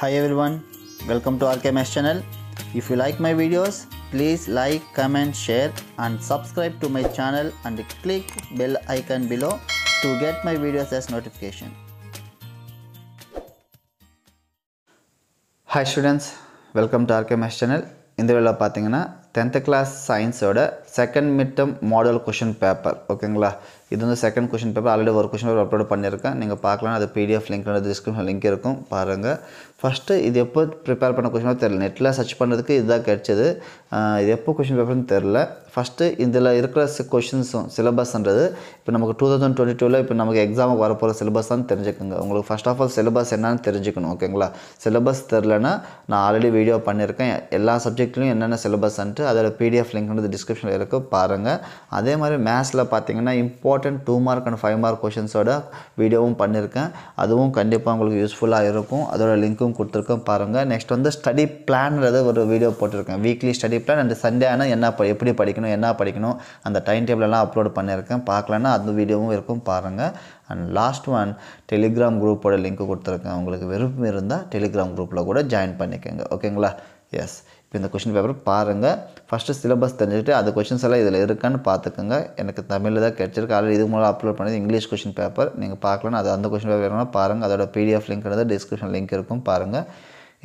Hi everyone, welcome to RK Maths Channel. If you like my videos, please like, comment, share and subscribe to my channel and click bell icon below to get my videos as notification. Hi students, welcome to RK Maths Channel. In the video, pathingana 10th class science oda second midterm model question paper. Okayla. This is the second question paper. Already one question paper upload பண்ணிருக்கேன். நீங்க பார்க்கலாம் அது PDF link ல description link இருக்கும். பாருங்க. First இது எப்போ prepare பண்ண question paper தெரியல. Netல search பண்றதுக்கு இதுதான் கிடைச்சது. இது எப்போ question paper னு தெரியல. First இதுல இருக்கிற questions syllabusன்றது இப்போ நமக்கு 2022 ல இப்போ நமக்கு exam வர போற syllabus தான் தெரிஞ்சுக்கங்க. உங்களுக்கு first of all syllabus என்னன்னு தெரிஞ்சுக்கணும். ஓகேங்களா? syllabus தெரியலனா நான் already video பண்ணிருக்கேன். எல்லா subjectலயும் என்னென்ன syllabusன்றது அதோட PDF link னு description ல இருக்கு. பாருங்க. அதே மாதிரி mathsல பாத்தீங்கன்னா important 2 mark and 5 mark questions oda video um pannirken aduvum kandipa ungalku useful ah irukum adoda link um kuduthirken parunga next on the study plan radha or video potirken weekly study plan and sunday ana enna padikano and the timetable la upload pannirken paakalana adu video um irukum parunga and last one telegram group oda link kuduthirken ungalku verum irundha telegram group la kuda join pannikenga okayla yes இப்போ இந்த question paper பாருங்க first syllabus தெரிஞ்சிட்டு அந்த questions எல்லாம் இதல இருக்கான்னு பாத்துக்கங்க எனக்கு தமிழ்ல தான் கேட்சிருக்கு ஆல்ரெடி இதுக்கு முன்னாடி அப்லோட் பண்ணது இங்கிலீஷ் क्वेश्चन பேப்பர் நீங்க பார்க்கலாம் அது அந்த क्वेश्चन பேப்பர் வேணும்னா பாருங்க அதோட PDF லிங்க் கரெக்ட்டா டிஸ்கிரிப்ஷன் லிங்க் இருக்கும் பாருங்க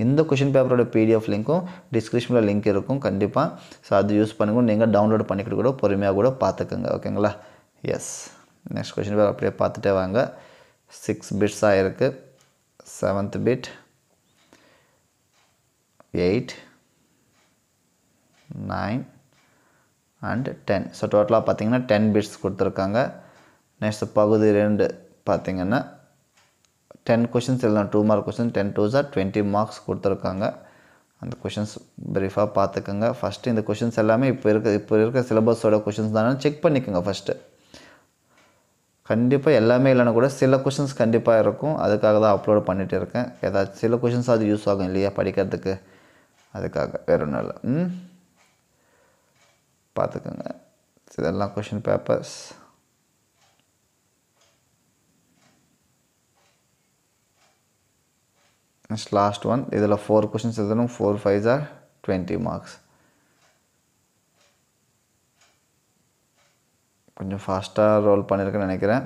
இந்த क्वेश्चन பேப்பரோட PDF லிங்க்கும் டிஸ்கிரிப்ஷன்ல லிங்க் இருக்கும் கண்டிப்பா சோ அது யூஸ் பண்ணுங்க நீங்க டவுன்லோட் பண்ணிக்கிட்டு கூட பொறுமையா கூட பாத்துக்கங்க ஓகேங்களா yes next क्वेश्चन பேப்பர் அப்படியே பார்த்துட்டே வாங்க 6 bits ஆ இருக்கு 7th bit 8 9 and 10 so total ah pathina 10 bits kuduthirukanga next pagudhi 2 pathina 10 questions illa 2 mark questions 10 2s are 20 marks kuduthirukanga and the questions brief ah pathukanga first inda questions ellame ipo iruka syllabus oda questions dana check pannikenga first கண்டிப்பா எல்லாமே இல்லனா கூட சில questions கண்டிப்பா இருக்கும் ಅದக்காக தான் upload பண்ணிட்டே இருக்கேன் ஏதாவது சில क्वेश्चंस அது யூஸ் ஆகும் இல்லையா படிக்கிறதுக்கு ಅದக்காக வேற ஒண்ணு இல்ல பாத்துக்கங்க இதெல்லாம் question papers next last one இதல 4 क्वेश्चंस எழுதணும் 4 5s are 20 marks கொஞ்சம் ஃபாஸ்டா ரோல் பண்ணிருக்கேன்னு நினைக்கிறேன்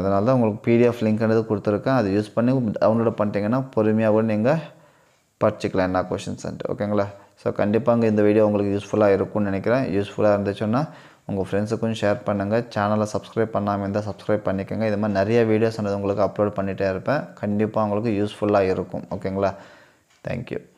அதனால தான் உங்களுக்கு PDF லிங்க்ன்றது கொடுத்திருக்கேன் அதை யூஸ் பண்ணி டவுன்லோட் பண்ணிட்டீங்கன்னா பொறுமையா கூட நீங்க படிச்சிக்கலாம் என்ன क्वेश्चंस ಅಂತ ஓகேங்களா சோ கண்டிப்பாங்க இந்த வீடியோ உங்களுக்கு யூஸ்புல்லா இருக்கும்னு நினைக்கிறேன் யூஸ்புல்லா இருந்துச்சுன்னா உங்க फ्रेंड्सக்கும் ஷேர் பண்ணுங்க சேனலை Subscribe பண்ணாம இருந்தா Subscribe பண்ணிக்கங்க இந்த மாதிரி நிறைய வீடியோஸ் நான் உங்களுக்கு அப்லோட் பண்ணிட்டே இருப்பேன் கண்டிப்பா உங்களுக்கு யூஸ்புல்லா இருக்கும் ஓகேங்களா thank you